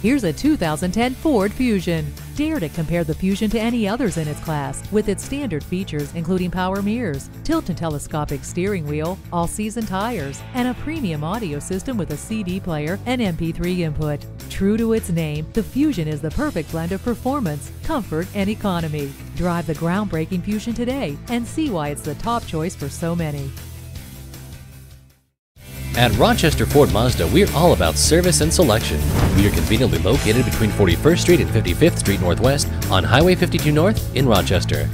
Here's a 2010 Ford Fusion. Dare to compare the Fusion to any others in its class, with its standard features including power mirrors, tilt and telescopic steering wheel, all-season tires, and a premium audio system with a CD player and MP3 input. True to its name, the Fusion is the perfect blend of performance, comfort, and economy. Drive the groundbreaking Fusion today and see why it's the top choice for so many. At Rochester Ford Mazda, we're all about service and selection. We are conveniently located between 41st Street and 55th Street Northwest on Highway 52 North in Rochester.